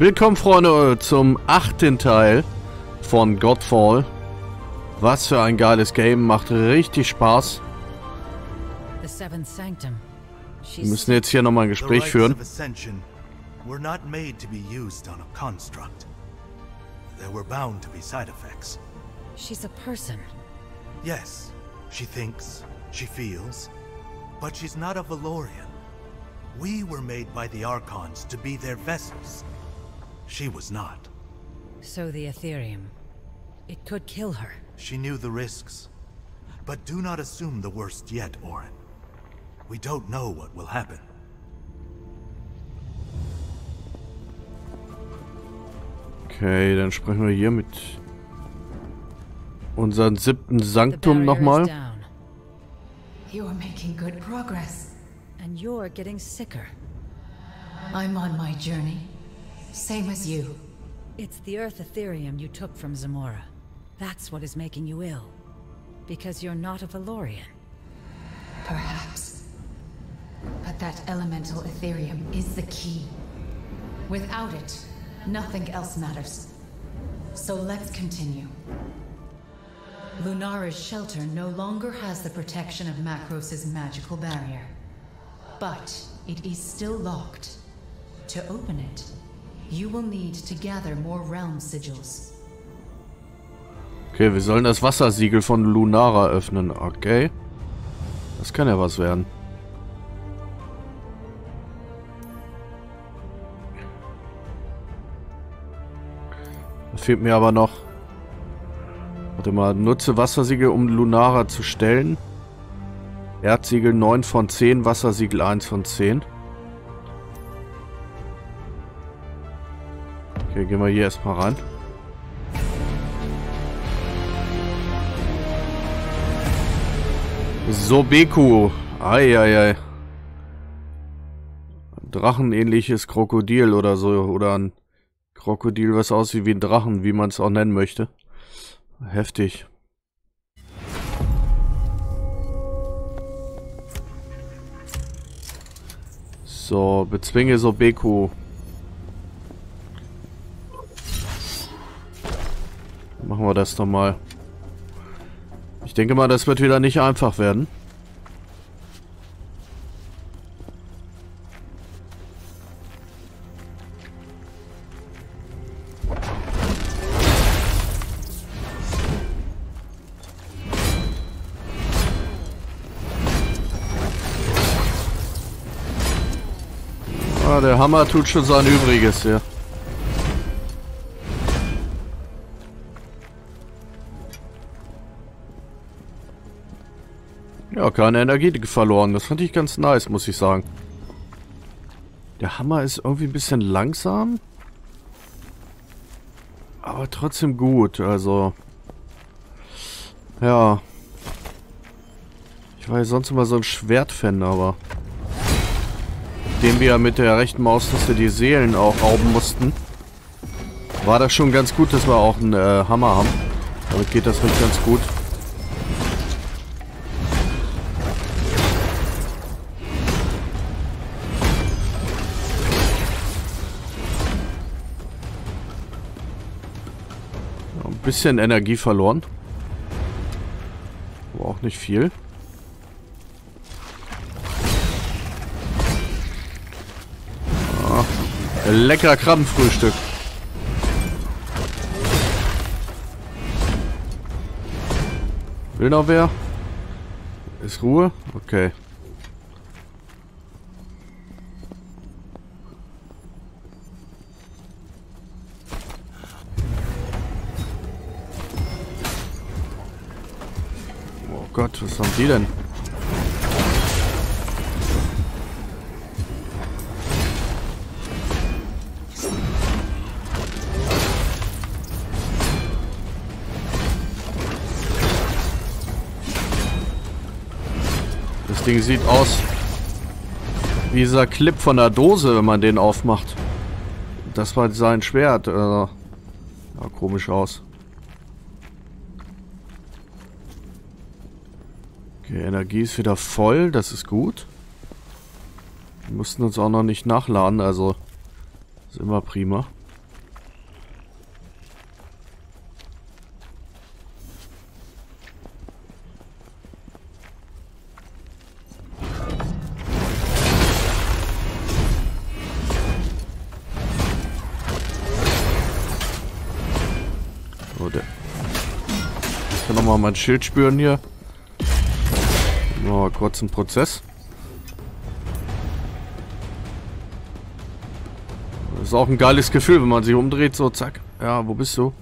Willkommen, Freunde, zum 8. Teil von Godfall. Was für ein geiles Game, macht richtig Spaß. Wir müssen jetzt hier nochmal ein Gespräch führen. Yes, she thinks, she feels, but she's not a Valorian. We were made by the Archons to be their vessels. She was not. So the Aetherium. It could kill her. She knew the risks. But do not assume the worst yet, Orin. We don't know what will happen. Okay, dann sprechen wir hier mit unseren 7. Sanctum nochmal. You are making good progress. And you're getting sicker. I'm on my journey. Same as you. It's the Earth Aetherium you took from Zamora. That's what is making you ill. Because you're not a Valorian. Perhaps. But that elemental Aetherium is the key. Without it, nothing else matters. So let's continue. Lunara's shelter no longer has the protection of Macro's magical barrier. But it is still locked. To open it, you will need to gather more realm sigils. Okay, wir sollen das Wassersiegel von Lunara öffnen, okay? Das kann ja was werden. Das fehlt mir aber noch. Warte mal, nutze Wassersiegel, um Lunara zu stellen. Erdsiegel 9 von 10, Wassersiegel 1 von 10. Okay, gehen wir hier erstmal rein. Sobeku. Eieiei. Drachenähnliches Krokodil oder so. Oder ein Krokodil, was aussieht wie ein Drachen, wie man es auch nennen möchte. Heftig. So, bezwinge Sobeku. Machen wir das nochmal. Ich denke mal, das wird wieder nicht einfach werden. Der Hammer tut schon sein Übriges hier. Ja, keine Energie verloren. Das fand ich ganz nice, muss ich sagen. Der Hammer ist irgendwie ein bisschen langsam. Aber trotzdem gut, also. Ja. Ich war ja sonst immer so ein Schwertfan, aber dem wir mit der rechten Maustaste die Seelen auch rauben mussten, war das schon ganz gut, dass wir auch einen Hammer haben. Damit geht das nicht ganz gut. Ja, ein bisschen Energie verloren. Aber auch nicht viel. Lecker Krabbenfrühstück. Will noch wer? Ist Ruhe? Okay. Oh Gott, was haben die denn? Das Ding sieht aus wie dieser Clip von der Dose, wenn man den aufmacht. Das war sein Schwert. Ja, komisch aus. Okay, Energie ist wieder voll. Das ist gut. Wir mussten uns auch noch nicht nachladen, also ist immer prima. mal mein Schild spüren hier. Oh, kurzen Prozess. Das ist auch ein geiles Gefühl, wenn man sich umdreht, so zack. Ja, wo bist du?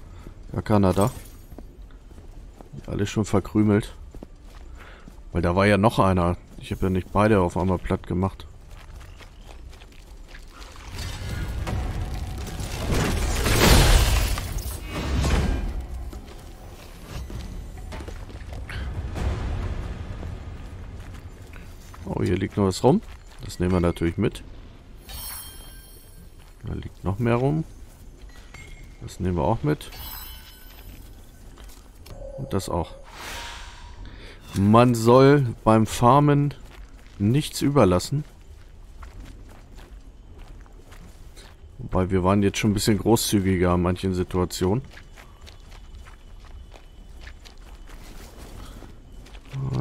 Ja, Kanada. Alles schon verkrümelt. Weil da war ja noch einer. Ich habe ja nicht beide auf einmal platt gemacht. Oh, hier liegt noch was rum. Das nehmen wir natürlich mit. Da liegt noch mehr rum. Das nehmen wir auch mit. Und das auch. Man soll beim Farmen nichts überlassen. Wobei wir waren jetzt schon ein bisschen großzügiger in manchen Situationen.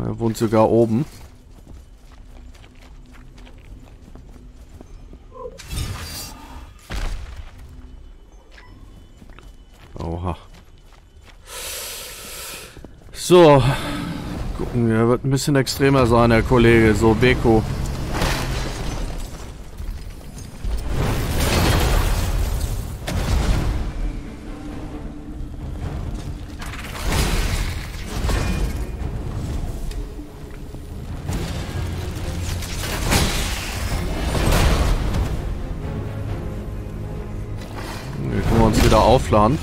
Er wohnt sogar oben. Oha. So. Gucken wir, wird ein bisschen extremer sein, Herr Kollege. Sobeku. Hier können wir uns wieder aufladen.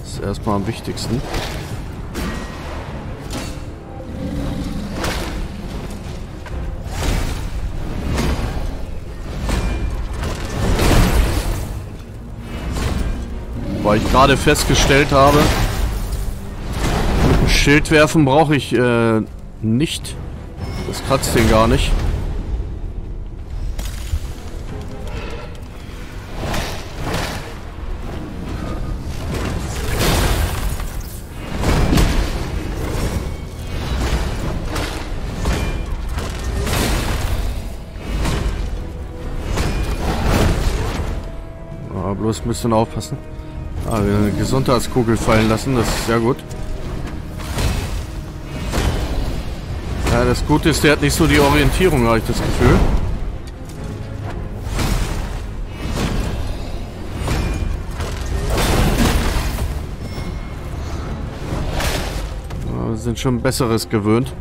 Das ist erstmal am wichtigsten. Weil ich gerade festgestellt habe, Schild werfen brauche ich nicht. Das kratzt den gar nicht. Aber bloß ein bisschen aufpassen. Ah, wir haben eine Gesundheitskugel fallen lassen, das ist sehr gut. Ja, das Gute ist, der hat nicht so die Orientierung, habe ich das Gefühl. Ja, wir sind schon Besseres gewöhnt.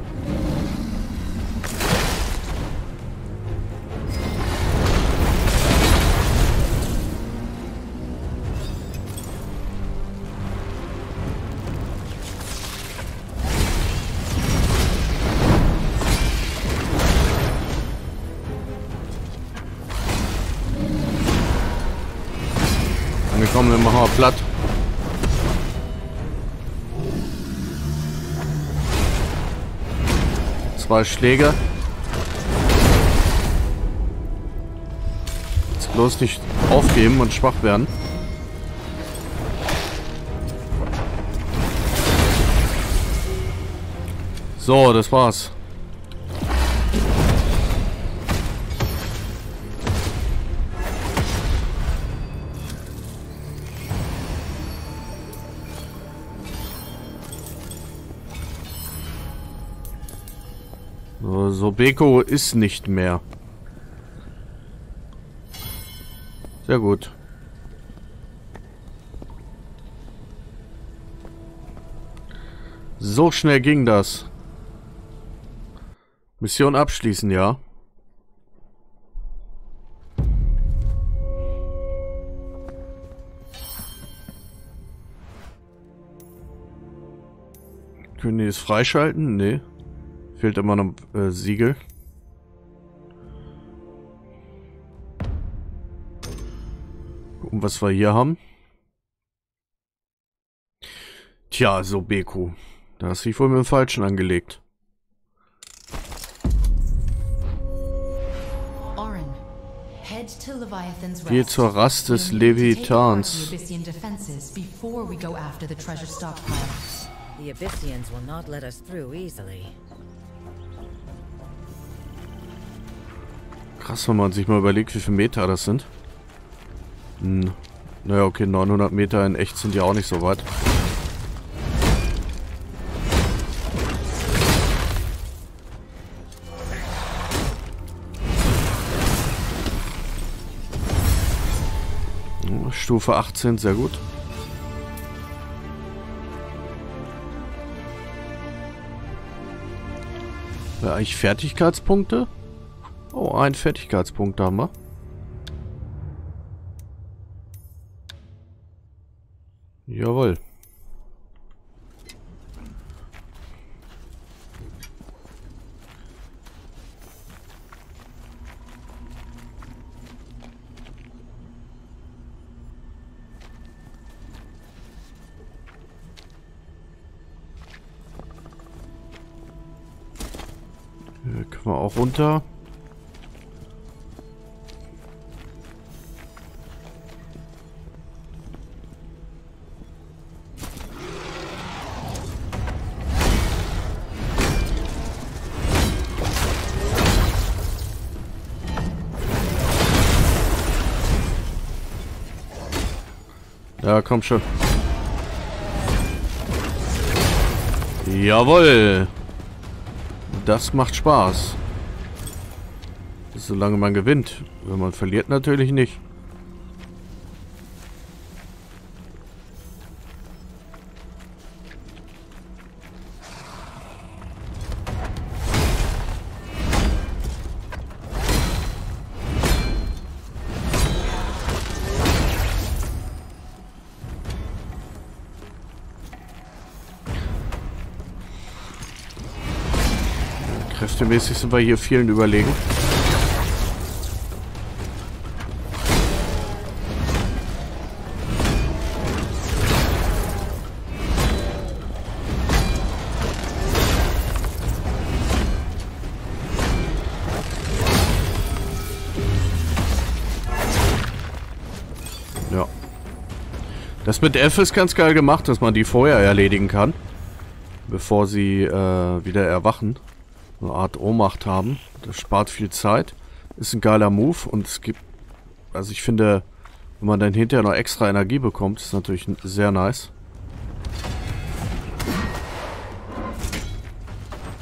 Komm, wir machen mal platt. Zwei Schläge. Jetzt bloß nicht aufgeben und schwach werden. So, das war's. Sobeku ist nicht mehr. Sehr gut. So schnell ging das. Mission abschließen, ja. Können die es freischalten? Nee. Fehlt immer noch ein Siegel. Gucken, was wir hier haben. Tja, Sobeku. Da hast du dich wohl mit dem Falschen angelegt. Geh zur Rast des Leviathans. Die Abyssians will not let us through easily. Krass, wenn man sich mal überlegt, wie viele Meter das sind. Hm. Naja, okay, 900 Meter in echt sind ja auch nicht so weit. Stufe 18, sehr gut. Ja, eigentlich Fertigkeitspunkte? Oh, ein Fertigkeitspunkt haben wir. Jawohl. Hier können wir auch runter. Ja, komm schon. Jawohl. Das macht Spaß. Solange man gewinnt. Wenn man verliert, natürlich nicht. Kräftemäßig sind wir hier vielen überlegen. Ja. Das mit F ist ganz geil gemacht, dass man die vorher erledigen kann. Bevor sie wieder erwachen. Eine Art Ohnmacht haben. Das spart viel Zeit. Ist ein geiler Move und es gibt... Also ich finde, wenn man dann hinterher noch extra Energie bekommt, ist natürlich sehr nice.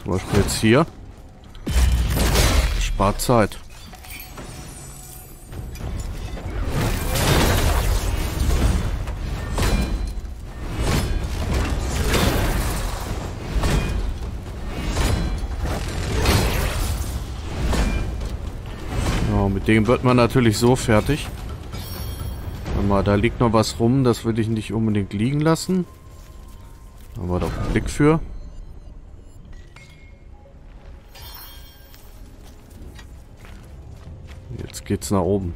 Zum Beispiel jetzt hier. Das spart Zeit. Mit dem wird man natürlich so fertig. Warte mal, da liegt noch was rum. Das will ich nicht unbedingt liegen lassen. Da haben wir doch einen Blick für. Jetzt geht's nach oben.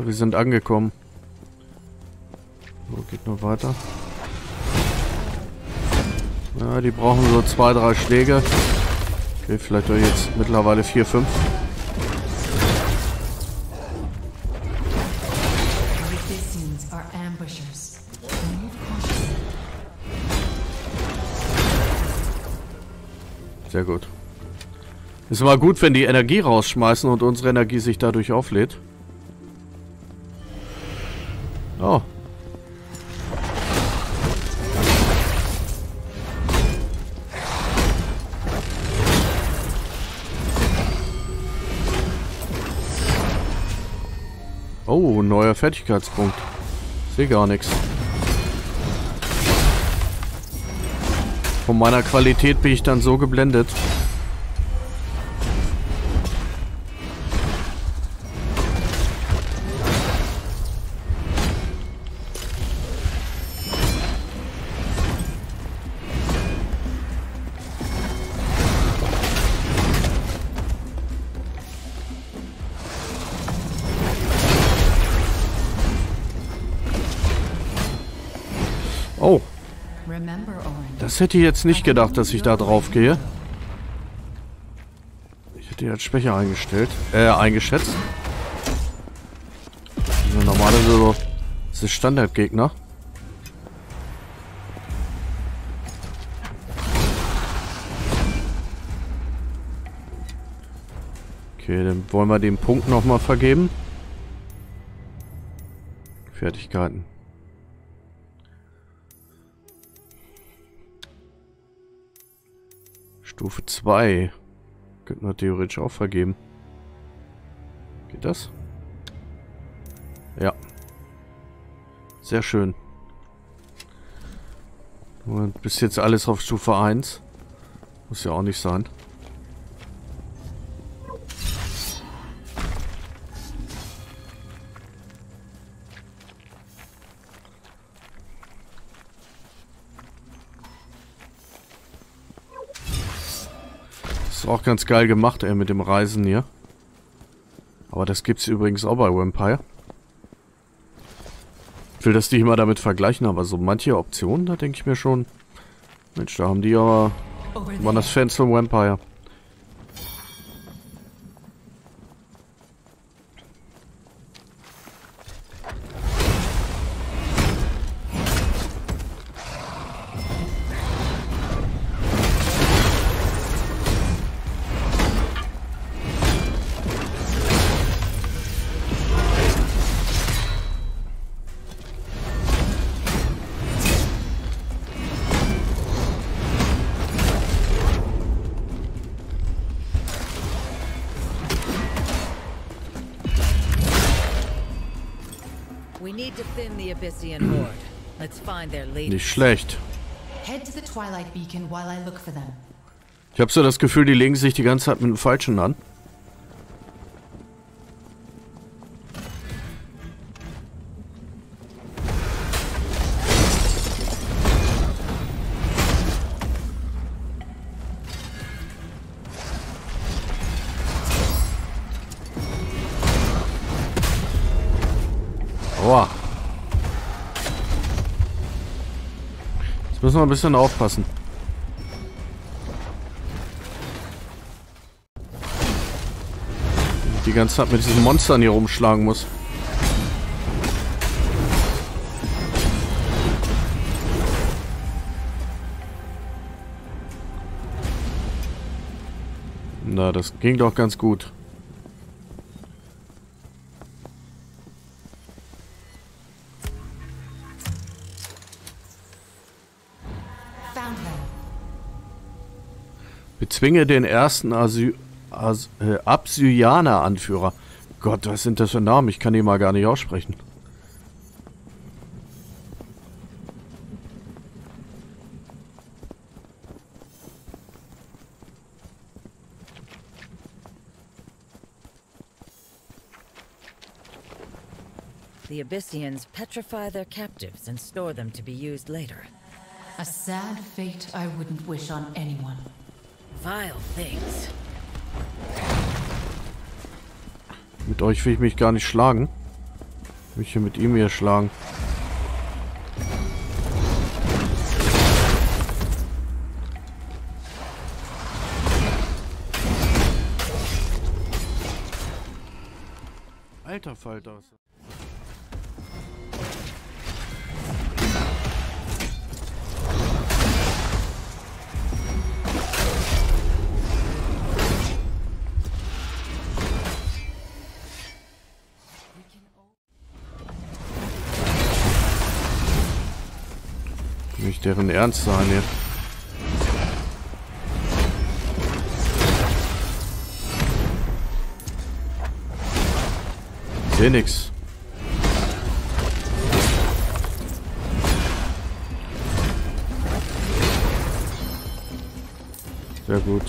Wir sind angekommen. So, geht noch weiter. Ja, die brauchen so 2, 3 Schläge. Okay, vielleicht auch jetzt mittlerweile 4, 5. Sehr gut. Ist immer gut, wenn die Energie rausschmeißen und unsere Energie sich dadurch auflädt. Oh. Oh, neuer Fertigkeitspunkt. Sehe gar nichts. Von meiner Qualität bin ich dann so geblendet. Oh. Das hätte ich jetzt nicht gedacht, dass ich da drauf gehe. Ich hätte jetzt schwächer eingestellt. Eingeschätzt. Also normalerweise so. Das ist Standardgegner. Okay, dann wollen wir den Punkt nochmal vergeben. Fertigkeiten. Stufe 2. Könnten wir theoretisch auch vergeben. Geht das? Ja. Sehr schön. Und bis jetzt alles auf Stufe 1. Muss ja auch nicht sein. Das ist auch ganz geil gemacht, ey, mit dem Reisen hier. Aber das gibt's übrigens auch bei Vampire. Ich will das nicht immer damit vergleichen, aber so manche Optionen, da denke ich mir schon, Mensch, da haben die aber... Waren das Fans von Vampire. Nicht schlecht. Ich habe so das Gefühl, die legen sich die ganze Zeit mit dem Falschen an. Boah. Müssen wir ein bisschen aufpassen. Die ganze Zeit mit diesen Monstern hier rumschlagen muss. Na, das ging doch ganz gut. Zwinge den ersten Abyssianer-Anführer. Gott, was sind das für Namen? Ich kann die mal gar nicht aussprechen. The Abyssians petrify their captives and store them to be used later. A sad fate I wouldn't wish on anyone. Vile things. Mit euch will ich mich gar nicht schlagen. Ich will mich hier mit ihm hier schlagen. Alter Falter. Deren Ernst sein jetzt. Seh nix. Sehr gut.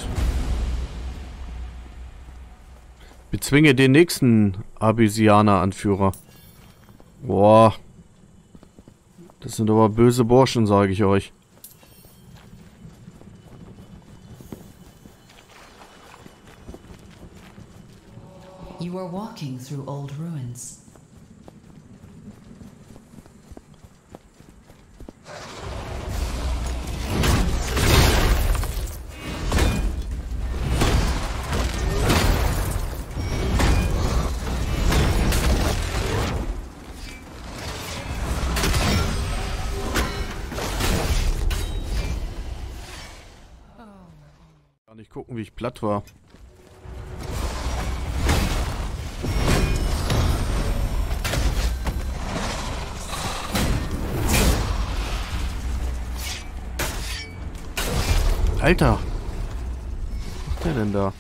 Bezwinge den nächsten Abyssianer-Anführer. Boah. Das sind aber böse Burschen, sage ich euch. You are walking through old ruins. Gucken, wie ich platt war. Alter! Was macht der denn da?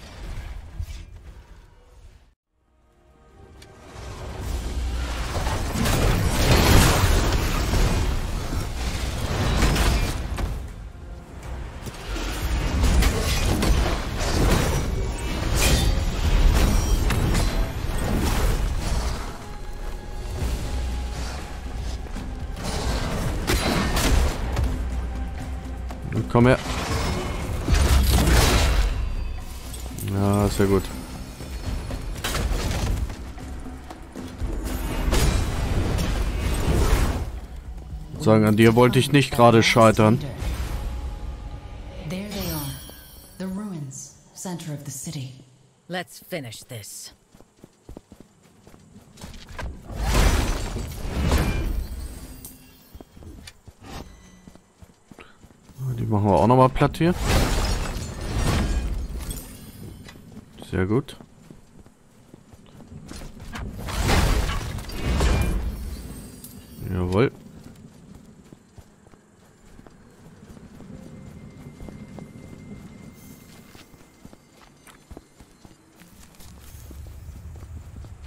Komm her. Ja, ist ja gut. Ich würde sagen, an dir wollte ich nicht gerade scheitern. There they are. The ruins, center of the city. Let's finish this. Machen wir auch nochmal platt hier. Sehr gut. Jawohl.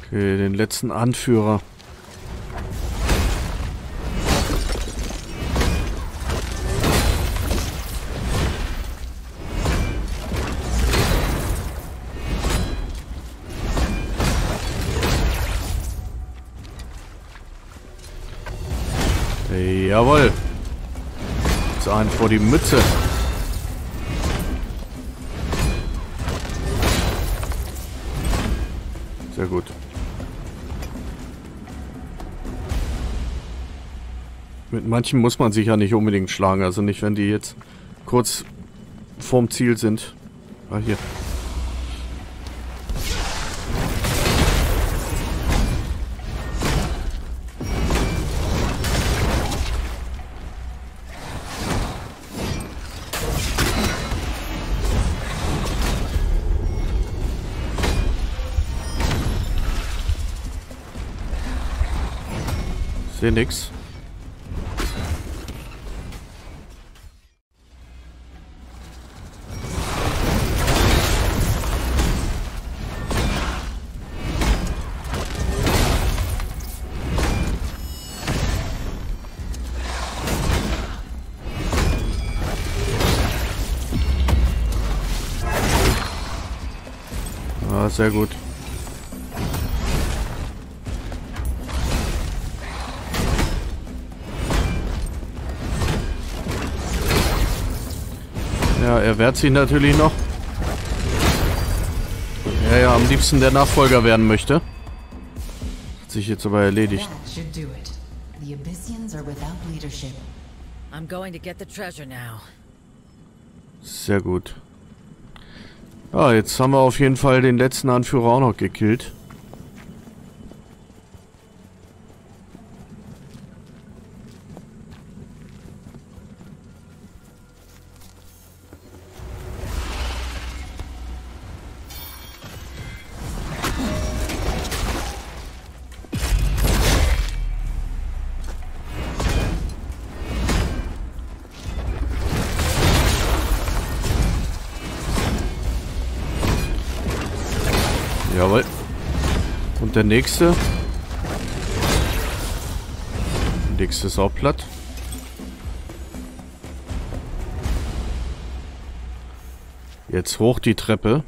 Okay, den letzten Anführer. Jawohl. Jetzt einen vor die Mütze. Sehr gut. Mit manchen muss man sich ja nicht unbedingt schlagen. Also nicht, wenn die jetzt kurz vorm Ziel sind. Ah, hier. Sehe nix. Ah, sehr gut. Ja, er wehrt sich natürlich noch. Ja, ja, am liebsten der Nachfolger werden möchte. Hat sich jetzt aber erledigt. The Abyssians are without leadership. I'm going to get the treasure now. Sehr gut. Ja, jetzt haben wir auf jeden Fall den letzten Anführer auch noch gekillt. Jawohl. Und der nächste. Der nächste ist auch platt. Jetzt hoch die Treppe.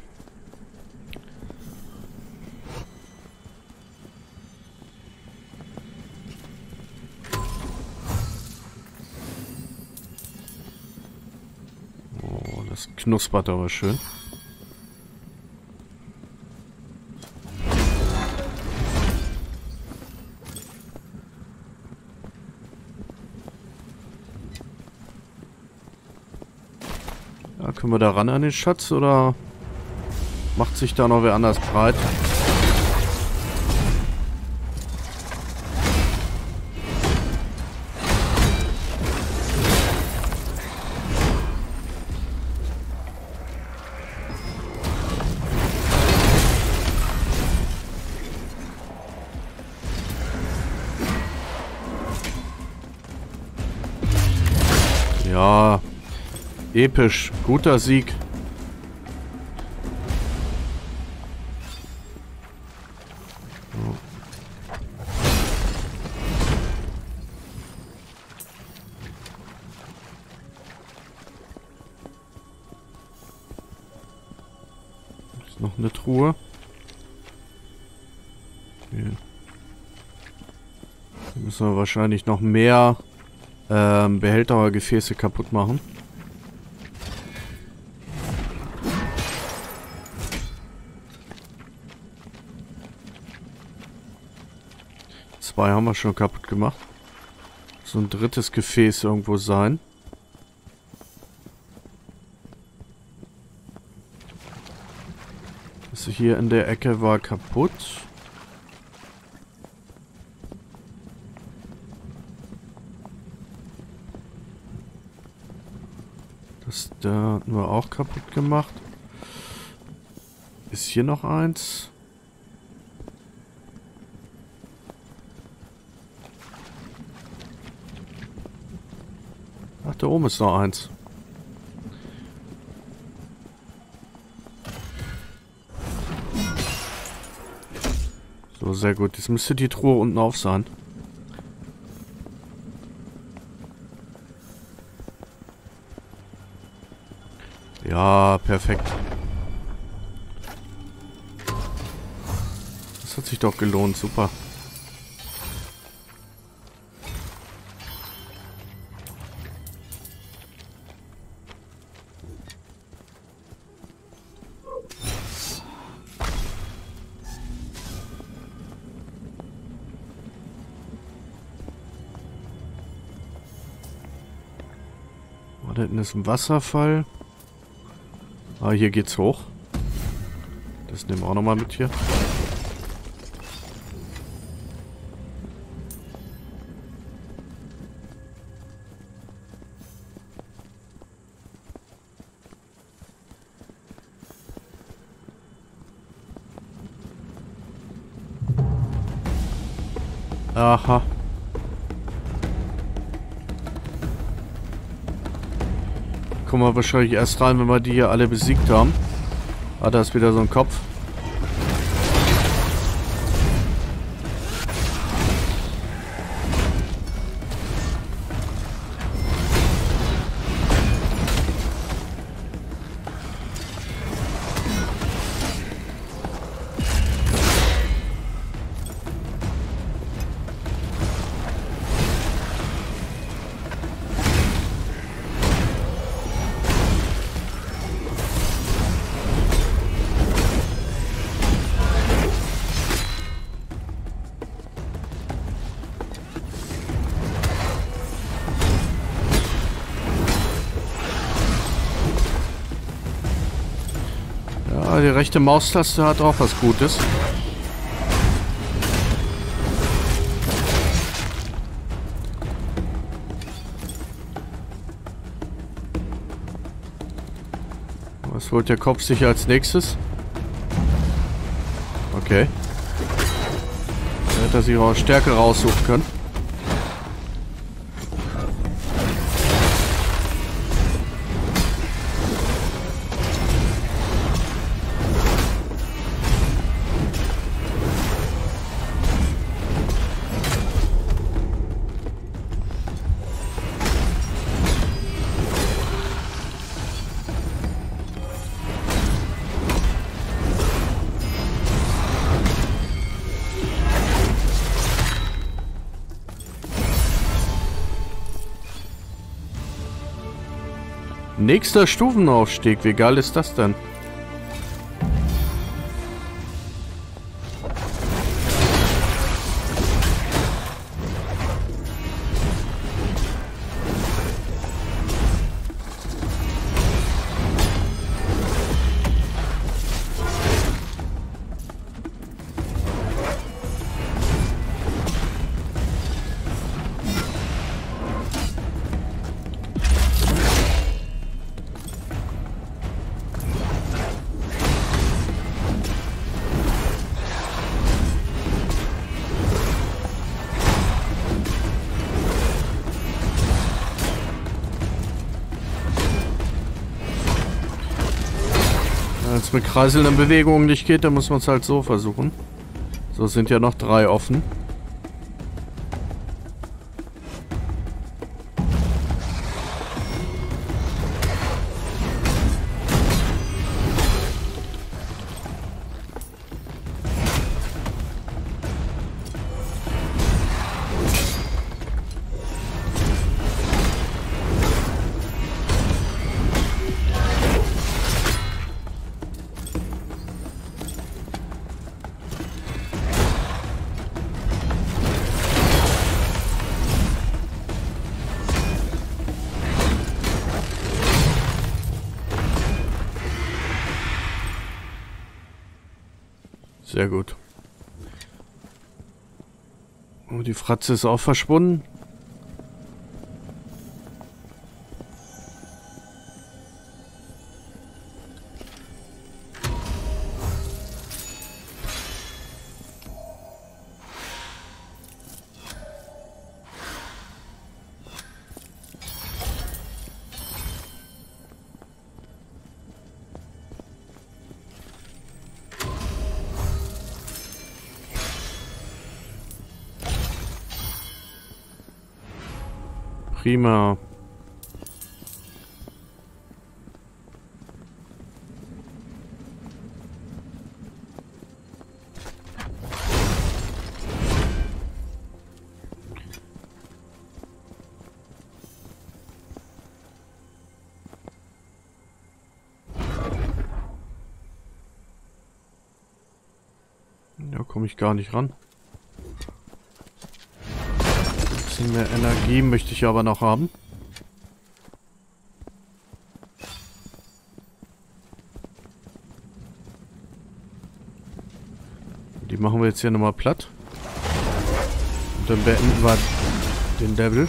Oh, das knuspert aber schön. Können wir da ran an den Schatz oder macht sich da noch wer anders breit? Ja. Episch. Guter Sieg. Ist noch eine Truhe. Okay. Da müssen wir wahrscheinlich noch mehr Behälter oder Gefäße kaputt machen. Zwei haben wir schon kaputt gemacht. So ein drittes Gefäß irgendwo sein. Also hier in der Ecke war kaputt. Da hatten wir auch kaputt gemacht. Ist hier noch eins? Ach, da oben ist noch eins. So, sehr gut. Jetzt müsste die Truhe unten auf sein. Ja, perfekt. Das hat sich doch gelohnt, super. Oh, da hinten ist ein Wasserfall. Ah, hier geht's hoch. Das nehmen wir auch nochmal mit hier. Aha. Kommen wir wahrscheinlich erst rein, wenn wir die hier alle besiegt haben. Ah, da ist wieder so ein Kopf. Die rechte Maustaste hat auch was Gutes. Was holt der Kopf sicher als nächstes? Okay. Da hätte er sich auch Stärke raussuchen können. Nächster Stufenaufstieg, wie geil ist das denn? es mit kreiselnden Bewegungen nicht geht, dann muss man es halt so versuchen. So, es sind ja noch 3 offen. Sehr gut. Oh, die Fratze ist auch verschwunden. Prima. Da komme ich gar nicht ran. Mehr Energie möchte ich aber noch haben. Die machen wir jetzt hier nochmal platt. Und dann beenden wir den Level.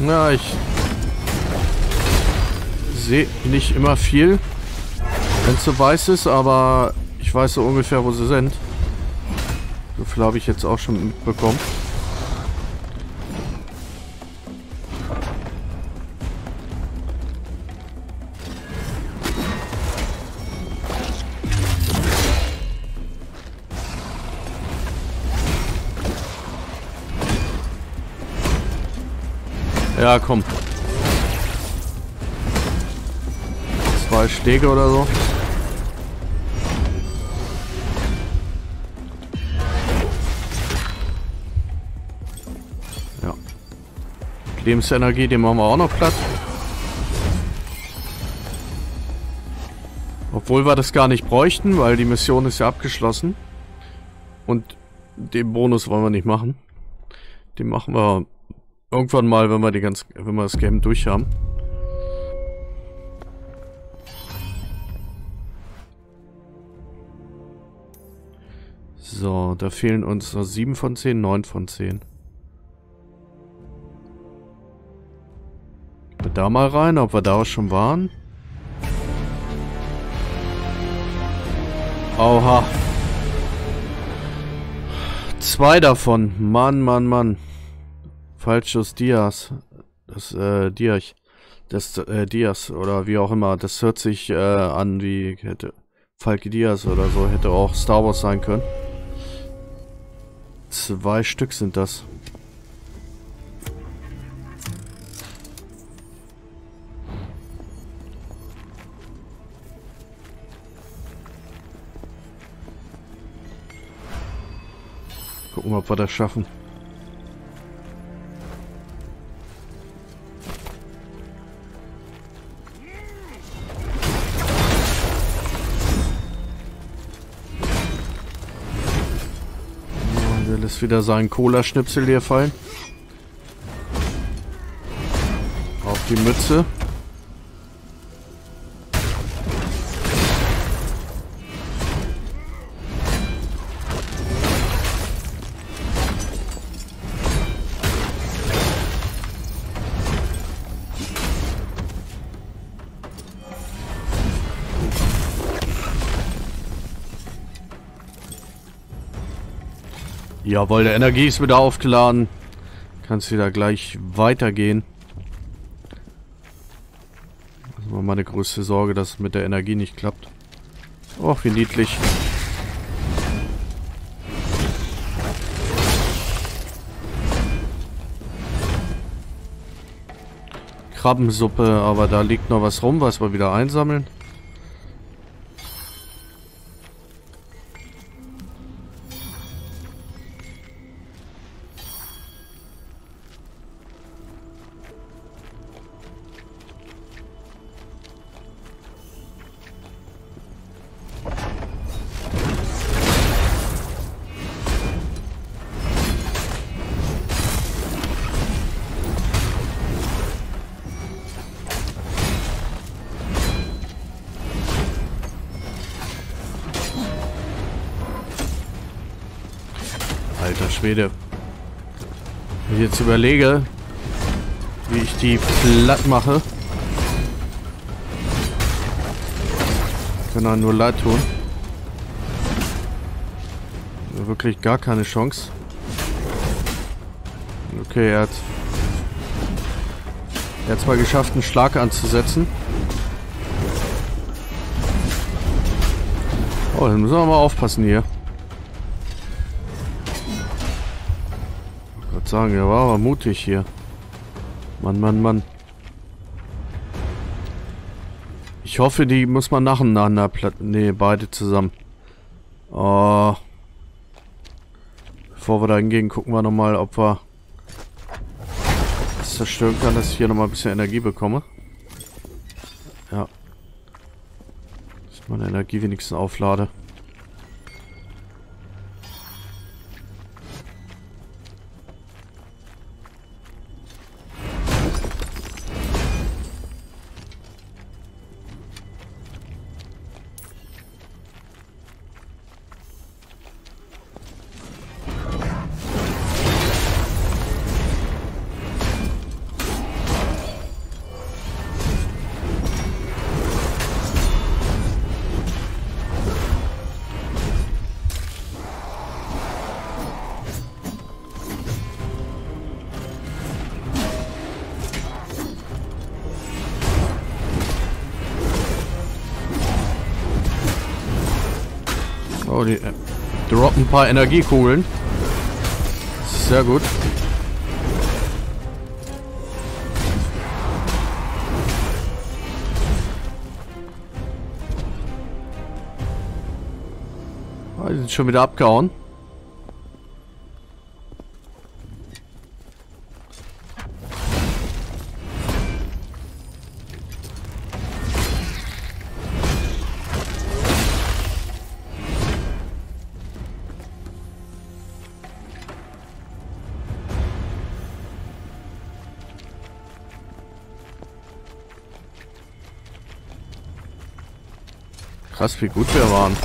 Na, ich sehe nicht immer viel, wenn es so weiß ist, aber ich weiß so ungefähr, wo sie sind. So viel habe ich jetzt auch schon mitbekommen. Ja, komm. 2 Stege oder so. Ja. Lebensenergie, den machen wir auch noch platt. Obwohl wir das gar nicht bräuchten, weil die Mission ist ja abgeschlossen. Und den Bonus wollen wir nicht machen. Den machen wir irgendwann mal, wenn wir das Game durch haben. So, da fehlen uns noch 7 von 10, 9 von 10. Da mal rein, ob wir da auch schon waren. Oha. 2 davon. Mann, Mann, Mann. Falsches Dias. Das, Dias. Das, Dias oder wie auch immer. Das hört sich an wie hätte Falke Dias oder so. Hätte auch Star Wars sein können. 2 Stück sind das. Gucken, ob wir das schaffen. Wieder seinen Cola-Schnipsel hier fallen. die Mütze. Jawohl, der Energie ist wieder aufgeladen. Kannst wieder gleich weitergehen. Das war meine größte Sorge, dass es mit der Energie nicht klappt. Och, wie niedlich. Krabbensuppe, aber da liegt noch was rum, was wir wieder einsammeln. Alter Schwede. Wenn ich jetzt überlege, wie ich die platt mache, kann einem nur leid tun. Wirklich gar keine Chance. Okay, er hat zwar geschafft, einen Schlag anzusetzen. Oh, dann müssen wir mal aufpassen hier. Sagen, er war aber mutig hier. Mann, Mann, Mann. Ich hoffe, die muss man nacheinander platten. Ne, beide zusammen. Oh. Bevor wir da hingehen, gucken wir nochmal, ob wir das zerstören kann, dass ich hier nochmal ein bisschen Energie bekomme. Ja. Dass ich meine Energie wenigstens auflade. Oh, die droppen ein paar Energiekugeln. Sehr gut. Oh, die sind schon wieder abgehauen. Krass, wie gut wir waren.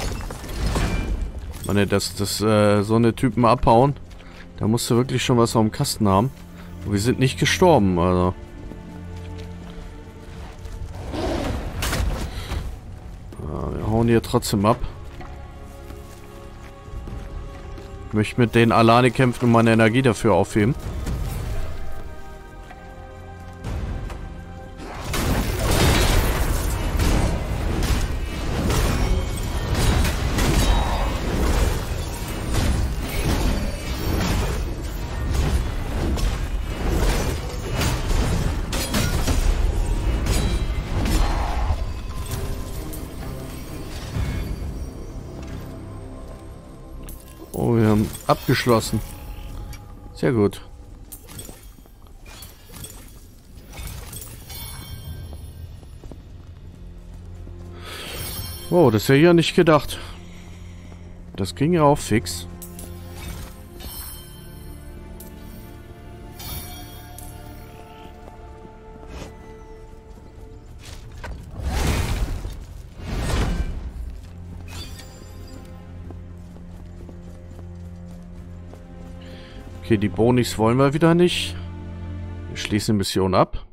Mann, dass so eine Typen abhauen, da musst du wirklich schon was auf dem Kasten haben. Und wir sind nicht gestorben, also. Ja, wir hauen hier trotzdem ab. Ich möchte mit denen alleine kämpfen und meine Energie dafür aufheben. Oh, wir haben abgeschlossen. Sehr gut. Oh, das hätte ich ja nicht gedacht. Das ging ja auch fix. Okay, die Bonis wollen wir wieder nicht. Wir schließen die Mission ab.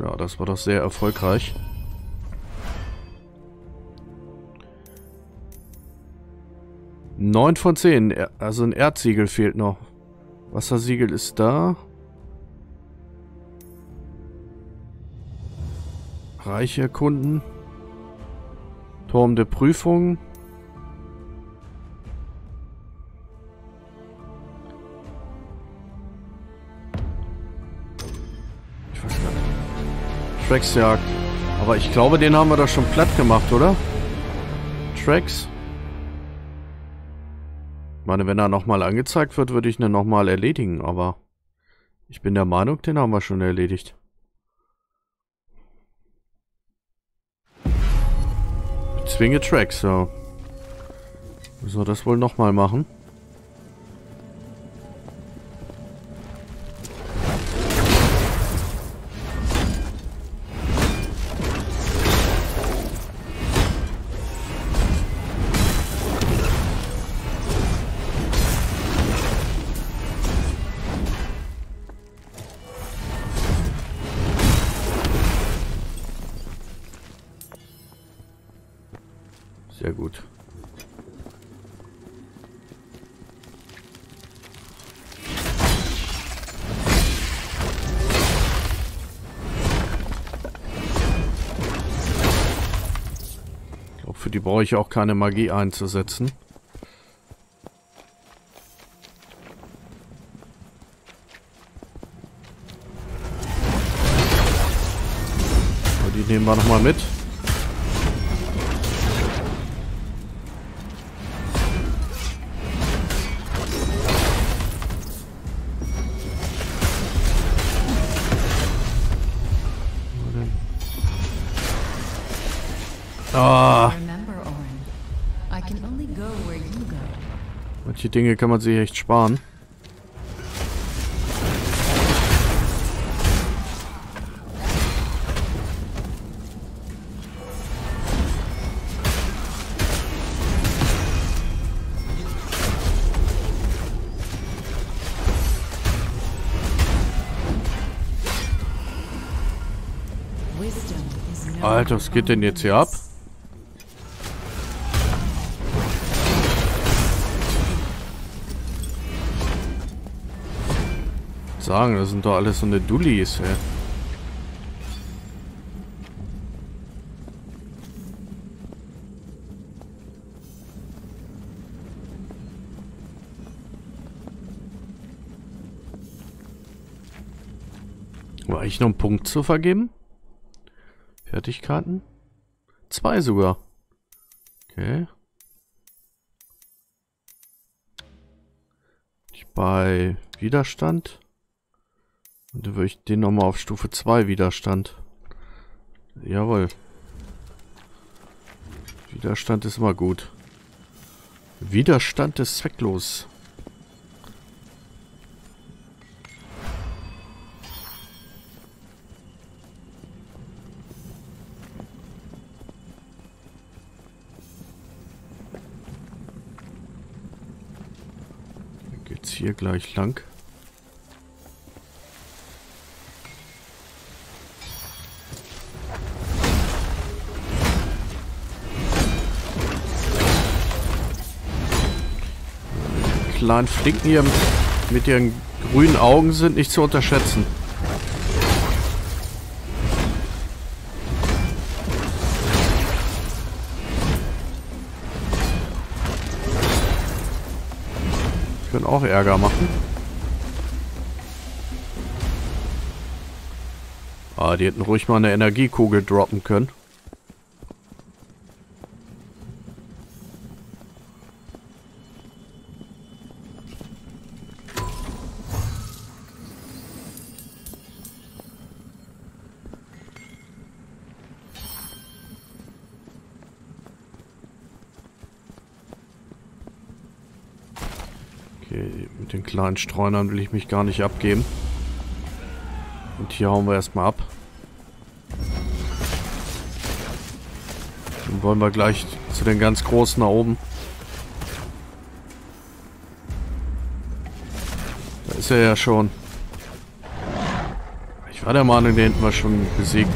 Ja, das war doch sehr erfolgreich. Neun von 10. Also ein Erzsiegel fehlt noch. Wassersiegel ist da. Reich erkunden. Turm der Prüfung. Ich weiß gar nicht. Thraexjagd. Aber ich glaube, den haben wir doch schon platt gemacht, oder? Thraex. Ich meine, wenn er nochmal angezeigt wird, würde ich ihn nochmal erledigen, aber ich bin der Meinung, den haben wir schon erledigt. Zwinge Thraex, ja. Müssen wir das wohl nochmal machen? Sehr gut. Ich glaube, für die brauche ich auch keine Magie einzusetzen. Aber die nehmen wir nochmal mit. Die Dinge kann man sich echt sparen. Alter, was geht denn jetzt hier ab? Sagen, das sind doch alles so eine Dullis, ey. War ich noch einen Punkt zu vergeben? Fertigkeiten? 2 sogar. Okay. Ich bei Widerstand. Und dann würde ich den nochmal auf Stufe 2 Widerstand. Jawohl. Widerstand ist immer gut. Widerstand ist zwecklos. Dann geht's hier gleich lang. Kleinen Flinken hier mit ihren grünen Augen sind nicht zu unterschätzen. Die können auch Ärger machen. Ah, die hätten ruhig mal eine Energiekugel droppen können. Mit den kleinen Streunern will ich mich gar nicht abgeben. Und hier hauen wir erstmal ab. Dann wollen wir gleich zu den ganz Großen da oben. Da ist er ja schon. Ich war der Meinung, den hätten wir schon besiegt.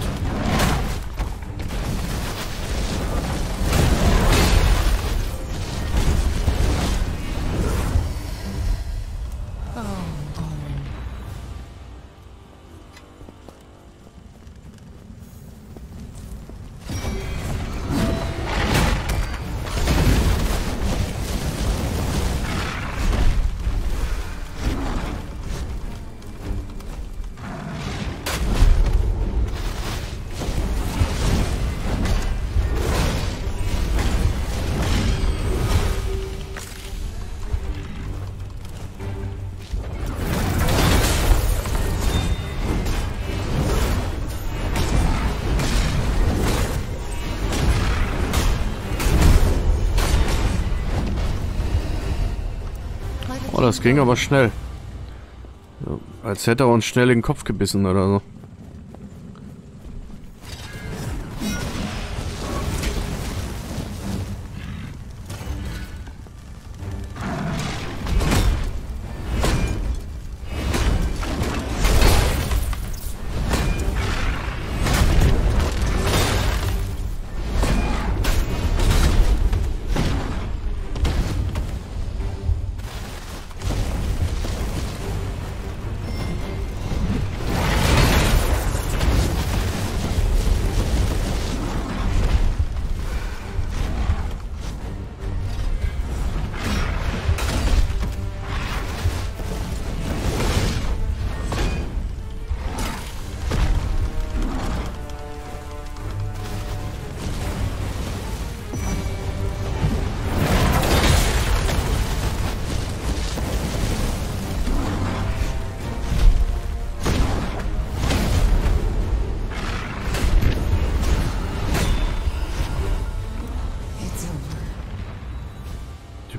Oh, das ging aber schnell. Ja, als hätte er uns schnell in den Kopf gebissen oder so.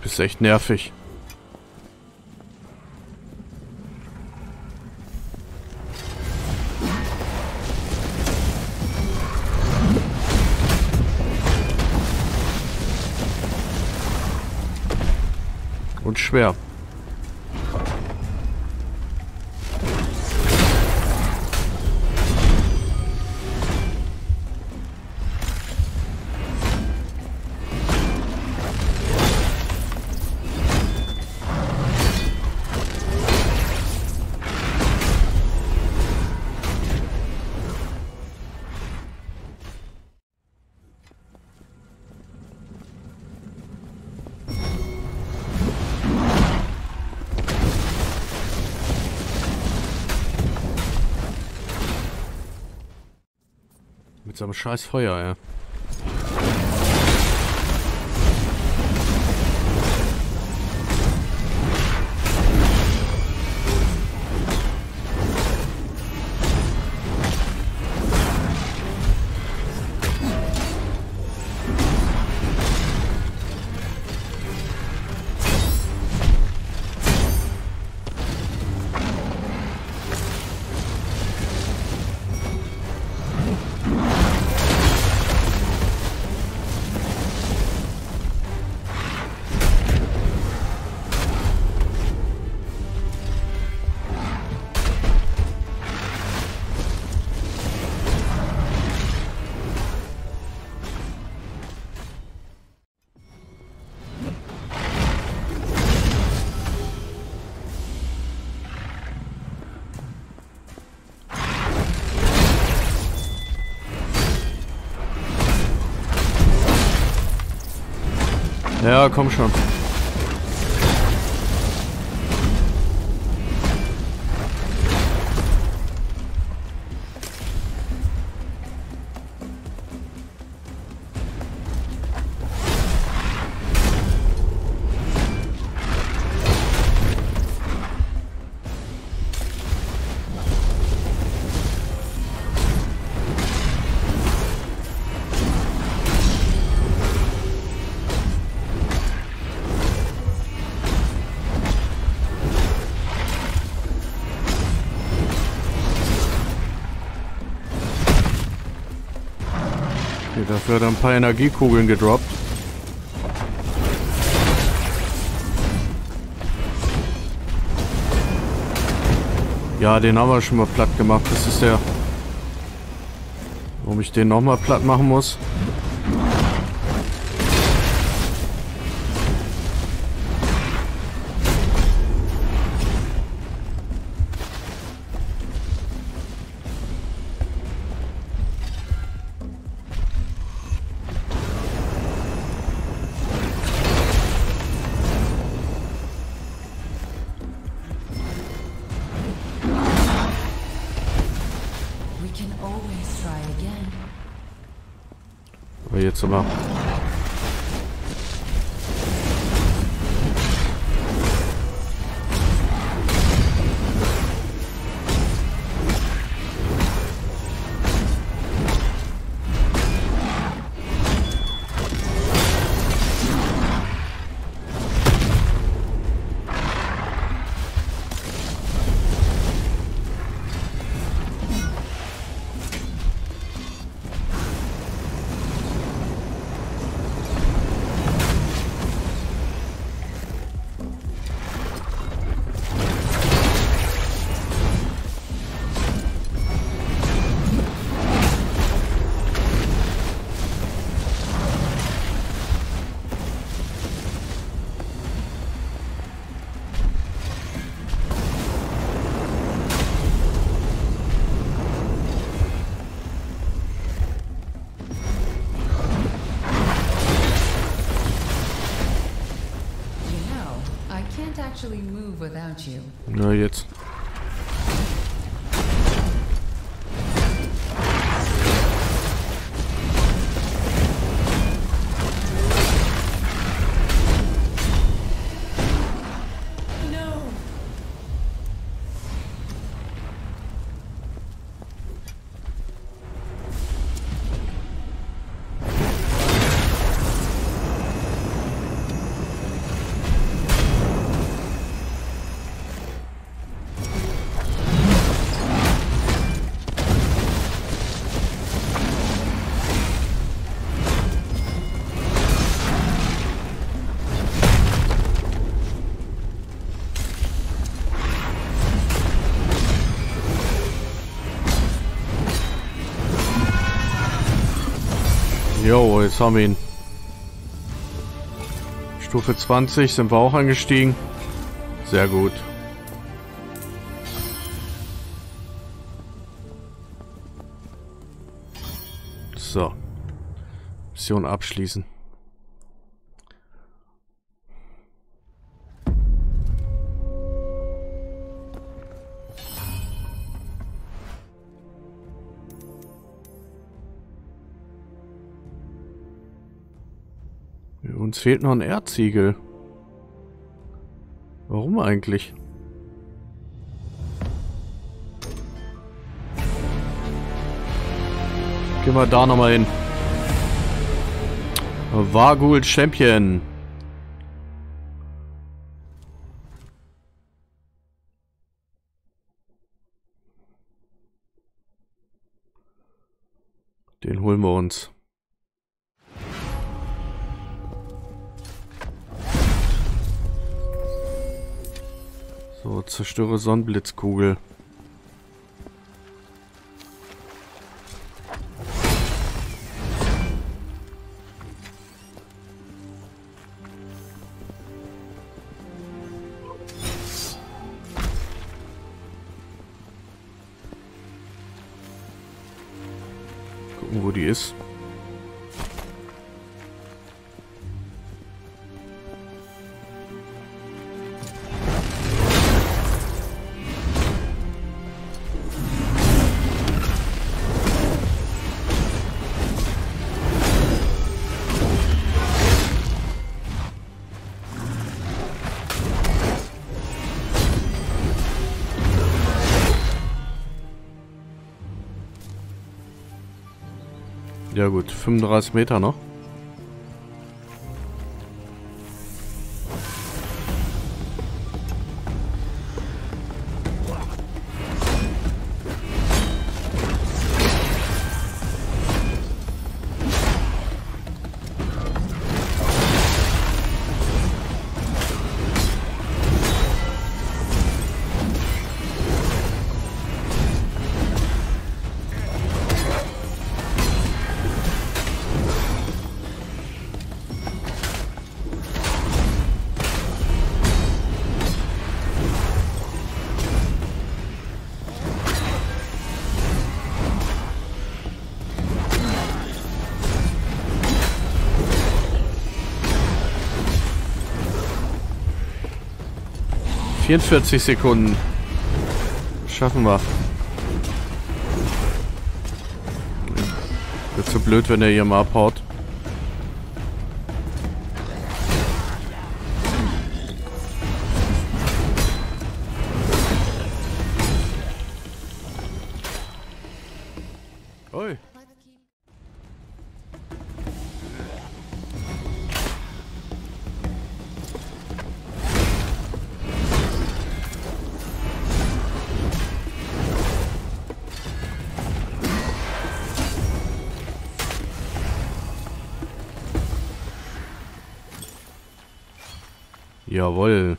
Ist echt nervig. Und schwer. Am scheiß Feuer, ja. Ja, komm schon. Okay, dafür hat er ein paar Energiekugeln gedroppt. Ja, den haben wir schon mal platt gemacht. Das ist der... Warum ich den nochmal platt machen muss. Jetzt aber. Na jetzt. Jo, jetzt haben wir ihn. Stufe 20 sind wir auch angestiegen. Sehr gut. So. Mission abschließen. Uns fehlt noch ein Erdziegel. Warum eigentlich? Gehen wir da nochmal hin. Vargul Champion. Den holen wir uns. So, zerstöre Sonnenblitzkugel. Gucken, wo die ist. Ja gut, 35 Meter noch. 44 Sekunden. Schaffen wir. Wird so blöd, wenn er hier mal abhaut. Jawohl.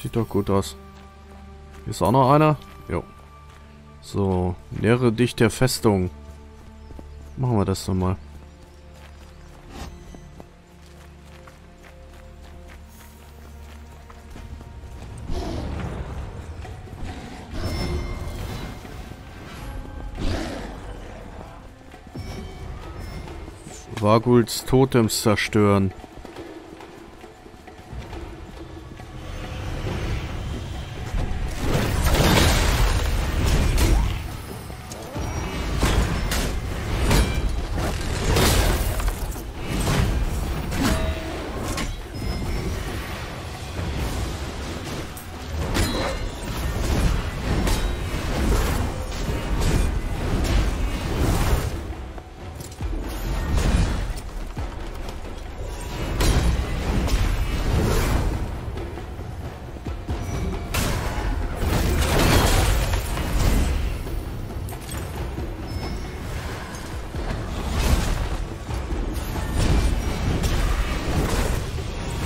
Sieht doch gut aus. Ist auch noch einer? Jo. So, nähere dich der Festung. Machen wir das nochmal. Varguls Totems zerstören.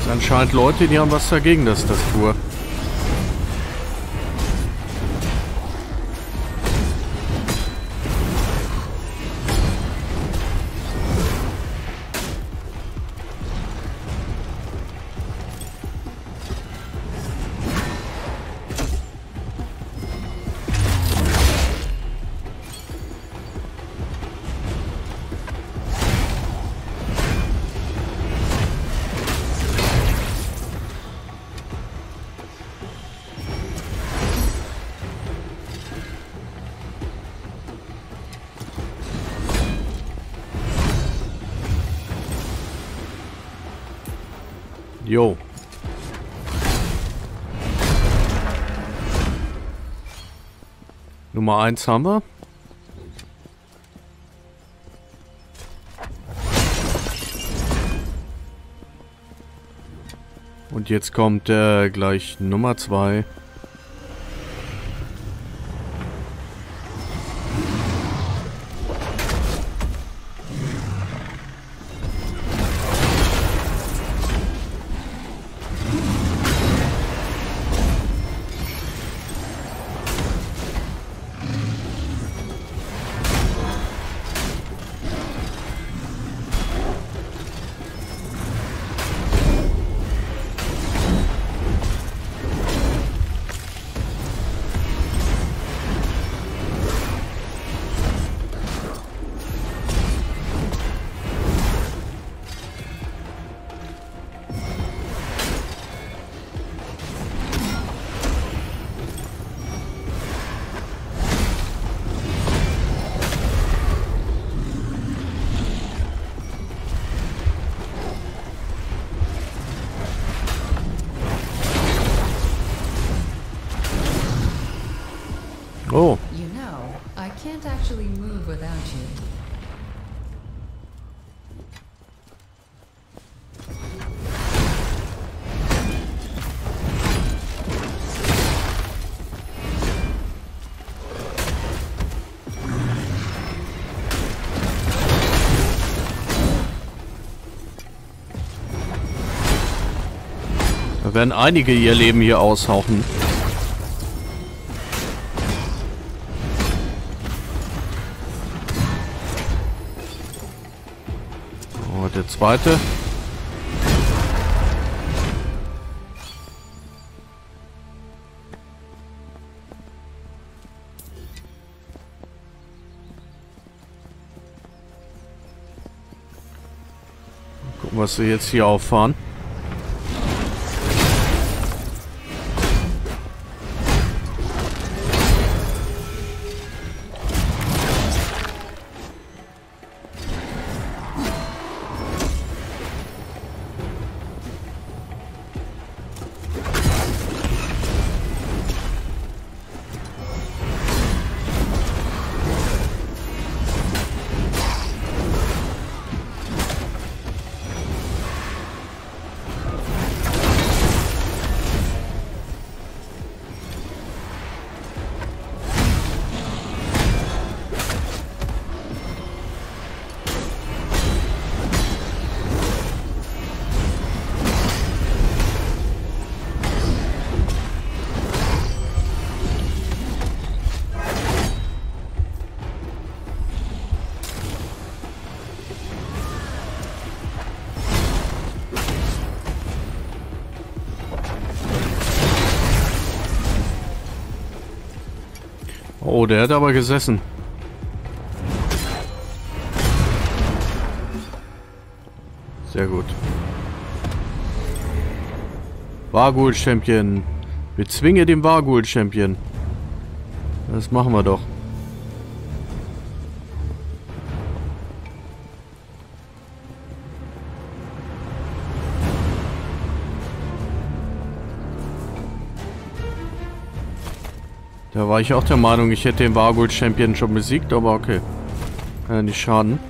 Anscheinend Leute, die haben was dagegen, dass das tue. Jo. Nummer 1 haben wir. Und jetzt kommt gleich Nummer 2. Oh. You know, I can't actually move without you. Da werden einige ihr Leben hier aushauchen. Der zweite. was wir jetzt hier auffahren. Oh, der hat aber gesessen. Sehr gut. Vargul-Champion. Bezwinge den Vargul-Champion. Das machen wir doch. Da war ich auch der Meinung, ich hätte den Vargul-Champion schon besiegt, aber okay. Kann ja nicht schaden.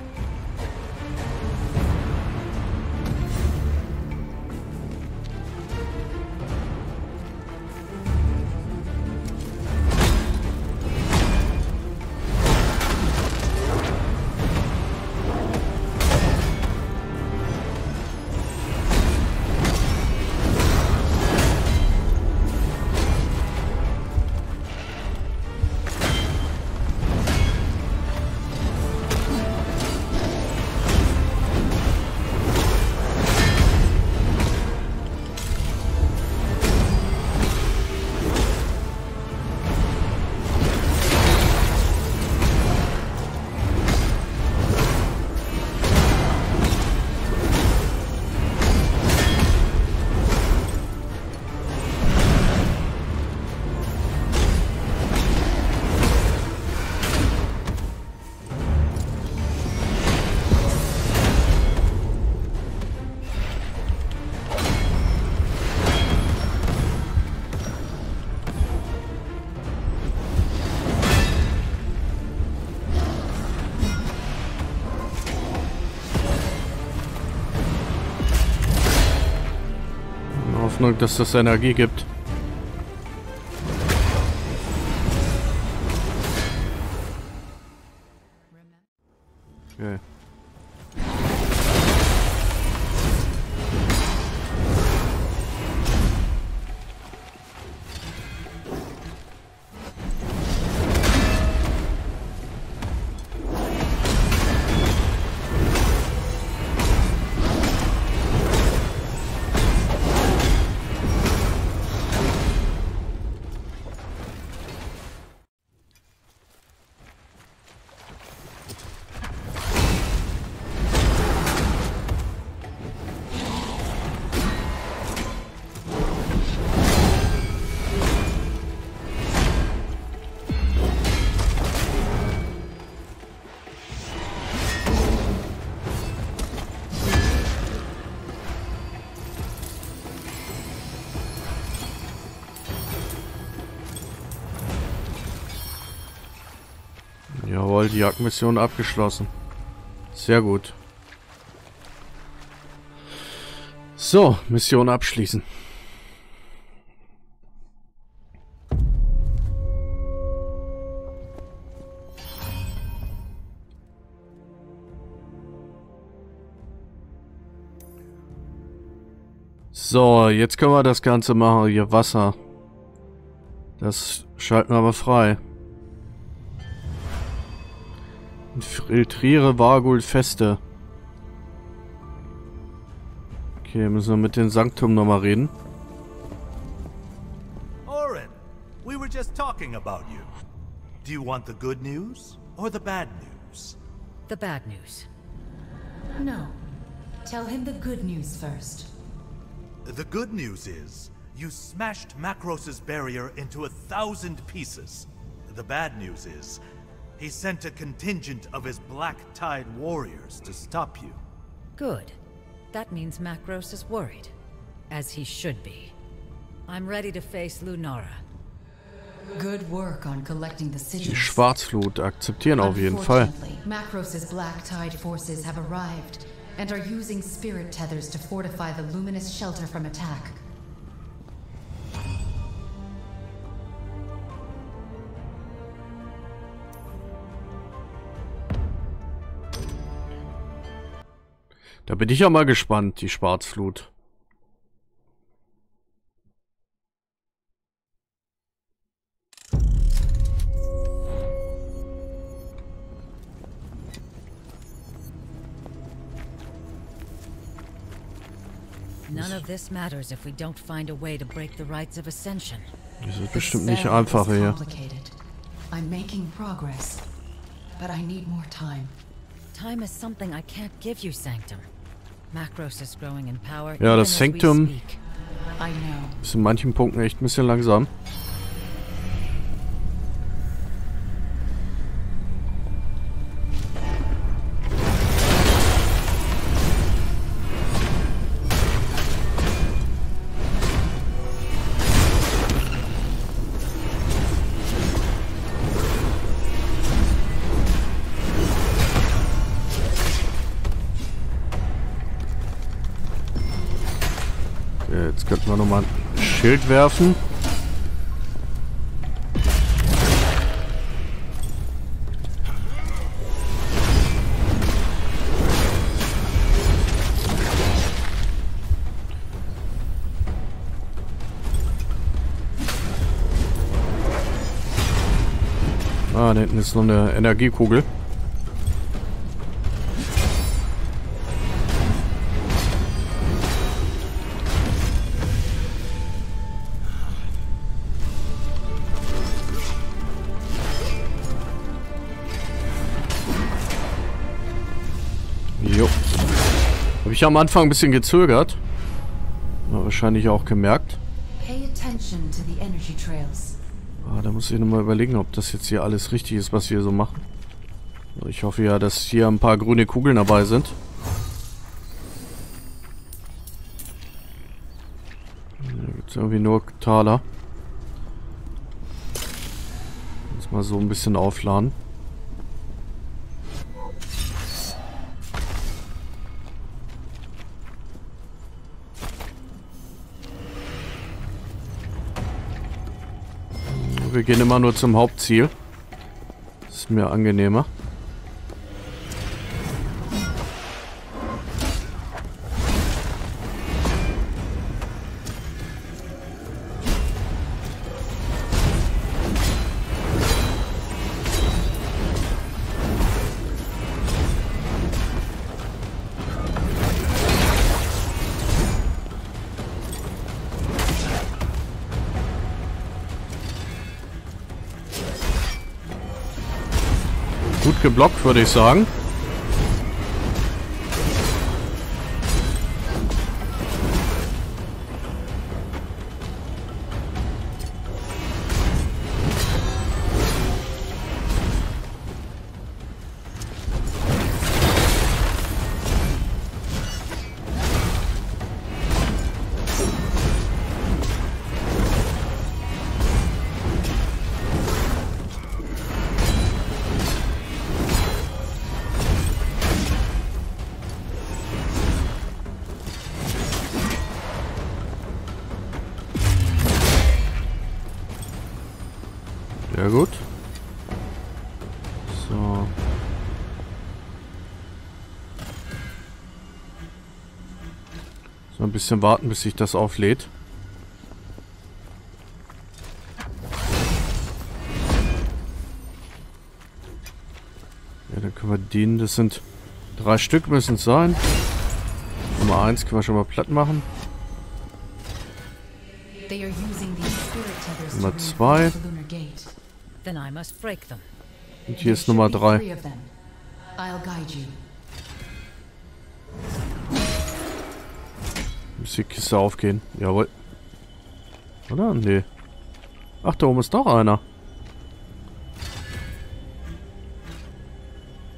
Hoffnung, dass das Energie gibt. Okay. Jawohl, die Jagdmission abgeschlossen. Sehr gut. So, Mission abschließen. So, jetzt können wir das Ganze machen. Hier Wasser. Das schalten wir aber frei. Infiltriere Vargul Feste. Okay, müssen wir mit den Sanctum nochmal reden. Orin, we were just talking about you. Do you want the good news or the bad news? The bad news. No. Tell him the good news first. The good news is, you smashed Macro's barrier into 1,000 pieces. The bad news is, he sent a contingent of his Black-Tide warriors to stop you. Good. That means Macros is worried. As he should be. I'm ready to face Lunara. Good work on collecting the city. Die Schwarzflut akzeptieren auf jeden Fall. Macros' Black-Tide forces have arrived and are using spirit tethers to fortify the luminous shelter from attack. Da bin ich ja mal gespannt, die Schwarzflut. None of this matters if we don't find a way to break the rites of ascension. Das ist bestimmt nicht einfach hier. I'm making progress, but I need more time. Time is something I can't give you, Sanctum. Macros is growing in power. Ja, das Sanctum ist in manchen Punkten echt ein bisschen langsam. Jetzt könnten wir nochmal ein Schild werfen. Ah, da hinten ist noch eine Energiekugel. Ich habe am Anfang ein bisschen gezögert, aber wahrscheinlich auch gemerkt. Ah, da muss ich nochmal überlegen, ob das jetzt hier alles richtig ist, was wir so machen. Ich hoffe ja, dass hier ein paar grüne Kugeln dabei sind. Da gibt es irgendwie nur Taler. Jetzt mal so ein bisschen aufladen. Wir gehen immer nur zum Hauptziel. Das ist mir angenehmer. Gut geblockt, würde ich sagen. Ja gut. So. So ein bisschen warten, bis sich das auflädt. Ja, dann können wir den, das sind 3 Stück müssen es sein. Nummer 1 können wir schon mal platt machen. Nummer 2. Und hier ist Nummer 3. Muss die Kiste aufgehen. Jawohl. Oder? Nee. Ach, da oben ist doch einer.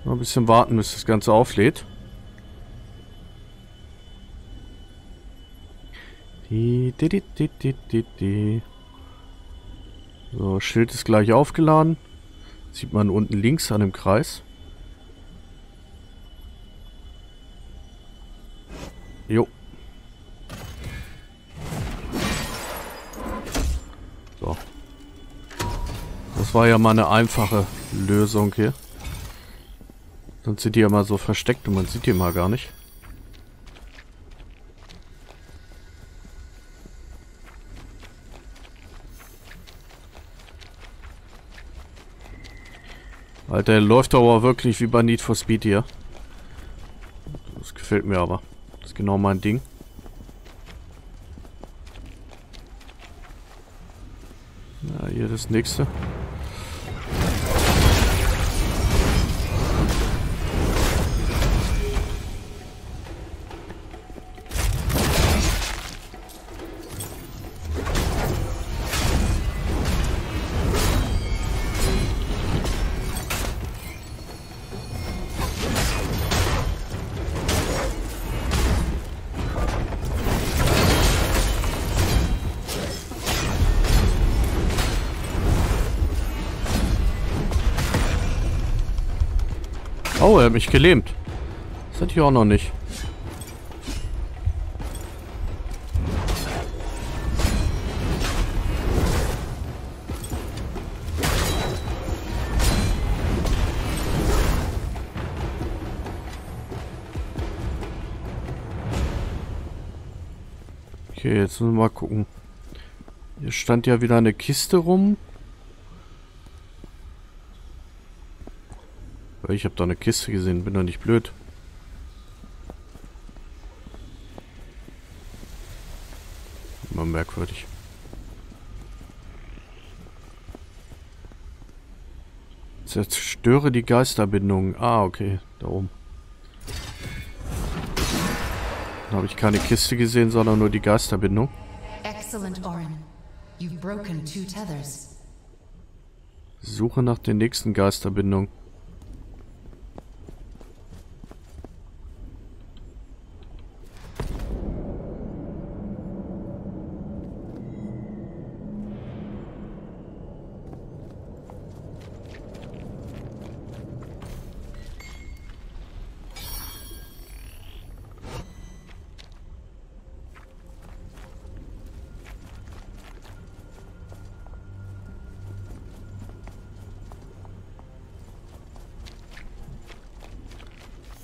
Noch ein bisschen warten, bis das Ganze auflädt. So, Schild ist gleich aufgeladen. Sieht man unten links an dem Kreis. Jo. So. Das war ja mal eine einfache Lösung hier. Sonst sind die ja mal so versteckt und man sieht die mal gar nicht. Alter, der läuft aber wirklich wie bei Need for Speed hier. Das gefällt mir aber. Das ist genau mein Ding. Na, hier das nächste. Oh, er hat mich gelähmt. Das hatte ich auch noch nicht. Okay, jetzt müssen wir mal gucken. Hier stand ja wieder eine Kiste rum. Ich habe da eine Kiste gesehen, bin doch nicht blöd. Immer merkwürdig. Zerstöre die Geisterbindung. Ah, okay, da oben. Dann habe ich keine Kiste gesehen, sondern nur die Geisterbindung. Excellent, Orin. You've broken 2 tethers. Suche nach der nächsten Geisterbindung.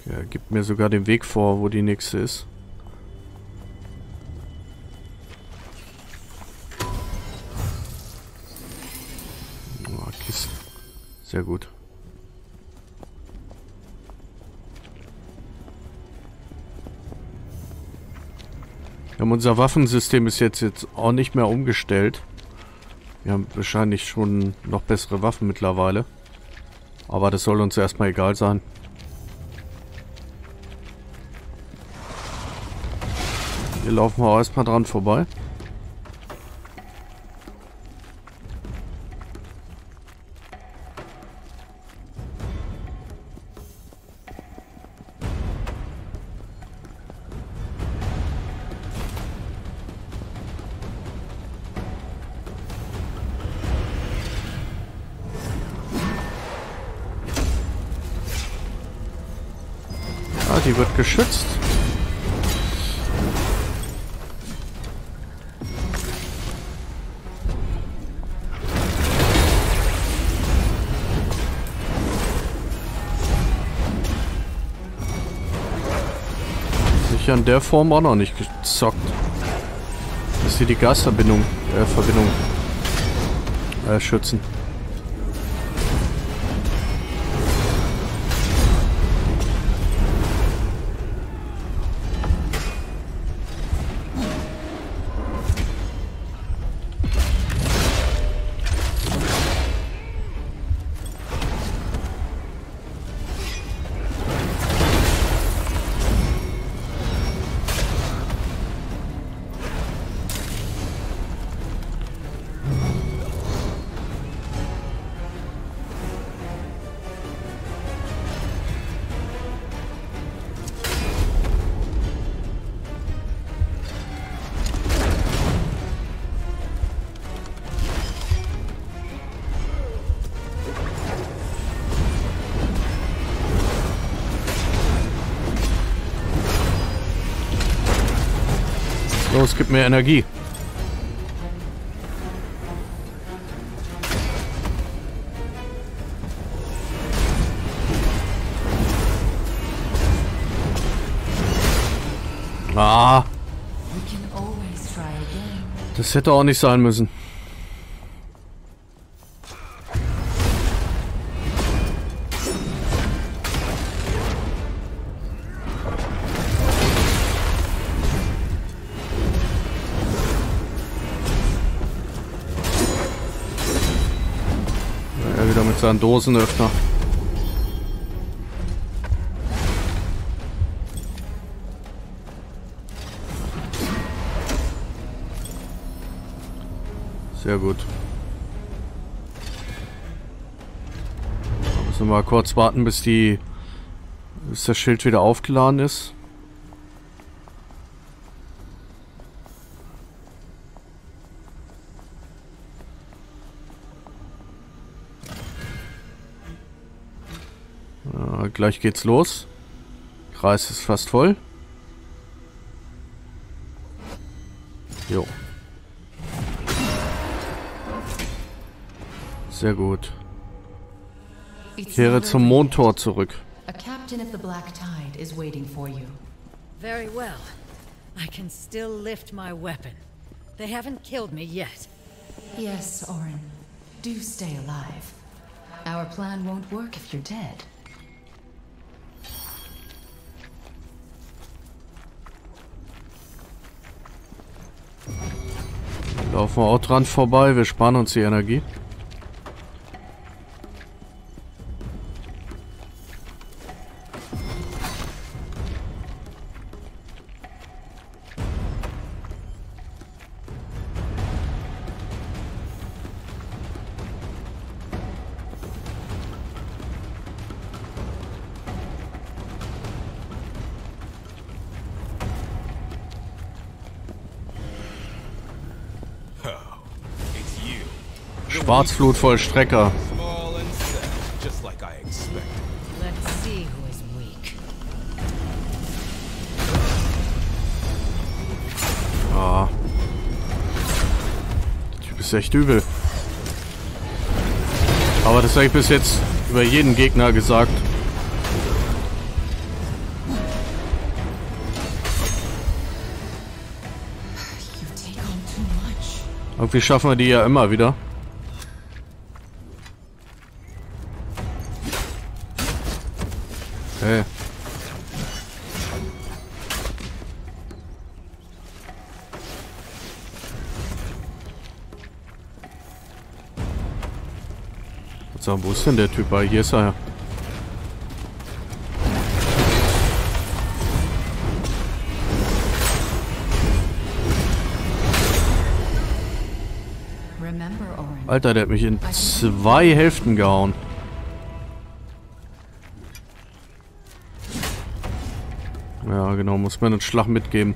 Er gibt mir sogar den Weg vor, wo die nächste ist. Oh, Kisten. Sehr gut. Wir haben unser Waffensystem ist jetzt auch nicht mehr umgestellt. Wir haben wahrscheinlich schon noch bessere Waffen mittlerweile. Aber das soll uns erstmal egal sein. Hier laufen wir auch erstmal dran vorbei. Ah, die wird geschützt. In der Form auch noch nicht gezockt. Dass sie die Gasverbindung schützen. es gibt mehr Energie. Ah. Das hätte auch nicht sein müssen. Ja, wieder mit seinen Dosenöffner. Sehr gut. Da müssen wir mal kurz warten, bis das Schild wieder aufgeladen ist. Ja, gleich geht's los. Kreis ist fast voll. Jo. Sehr gut. Ich kehre zum Mondtor zurück. A captain of the Black-Tide is waiting for you. Very well. I can still lift my weapon. They haven't killed me yet. Yes, Orin. Do stay alive. Our plan won't work if you're dead. Laufen wir auch dran vorbei, wir sparen uns die Energie. Schwarzflutvollstrecker. Ah. Der Typ ist echt übel. Aber das habe ich bis jetzt über jeden Gegner gesagt. Irgendwie schaffen wir die ja immer wieder. Hey. Wo ist denn der Typ? Hier ist er ja. Alter, der hat mich in zwei Hälften gehauen. Ja, genau, muss man einen Schlag mitgeben.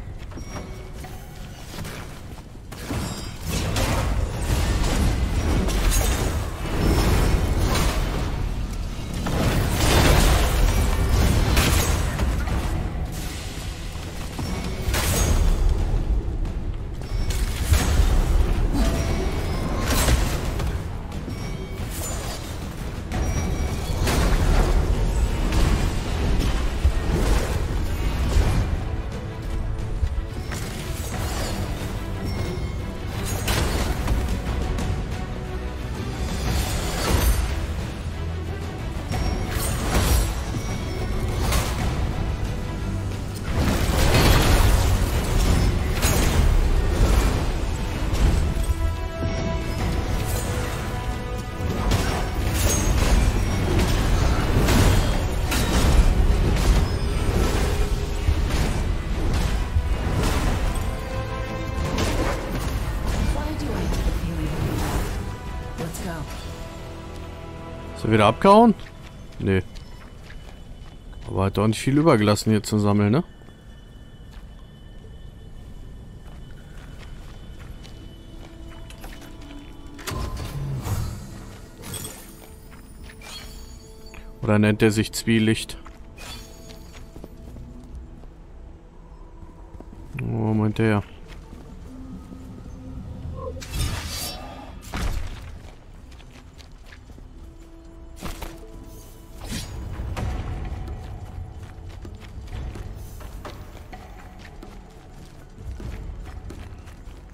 Wieder abgehauen? Nee. Aber hat doch nicht viel übergelassen hier zu sammeln, ne? Oder nennt er sich Zwielicht? Moment her.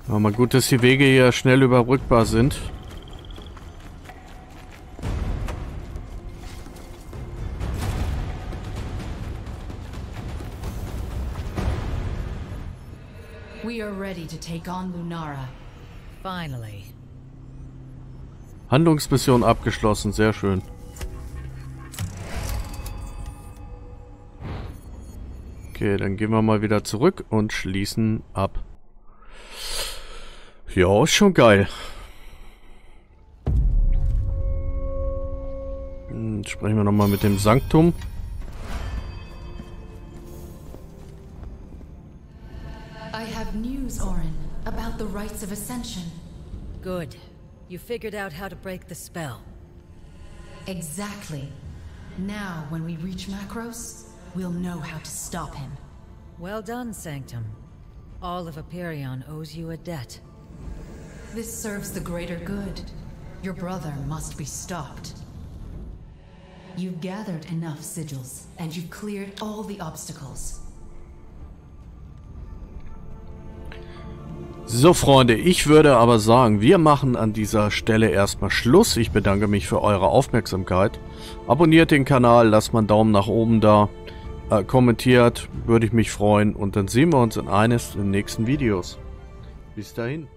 Aber mal gut, dass die Wege hier schnell überbrückbar sind. Handlungsmission abgeschlossen, sehr schön. Okay, dann gehen wir mal wieder zurück und schließen ab. Ja, ist schon geil. Jetzt sprechen wir nochmal mit dem Sanctum. About the rites of ascension. Good. You figured out how to break the spell. Exactly. Now, when we reach Macros, we'll know how to stop him. Well done, Sanctum. All of Aperion owes you a debt. This serves the greater good. Your brother must be stopped. You've gathered enough sigils, and you've cleared all the obstacles. So Freunde, ich würde aber sagen, wir machen an dieser Stelle erstmal Schluss. Ich bedanke mich für eure Aufmerksamkeit. Abonniert den Kanal, lasst mal einen Daumen nach oben da, kommentiert, würde ich mich freuen. Und dann sehen wir uns in eines der nächsten Videos. Bis dahin.